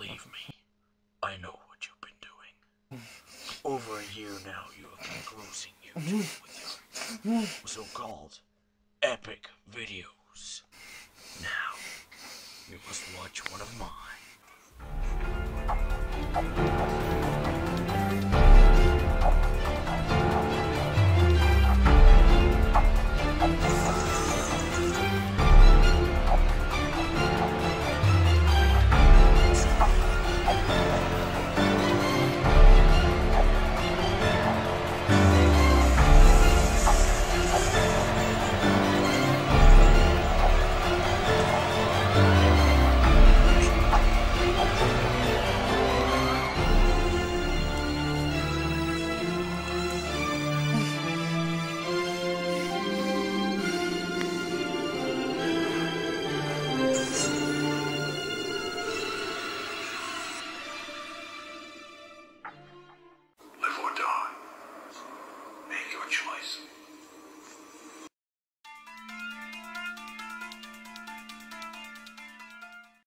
Believe me, I know what you've been doing. Over a year now, you have been grossing YouTube with your so-called epic videos. Now, you must watch one of mine. Choice.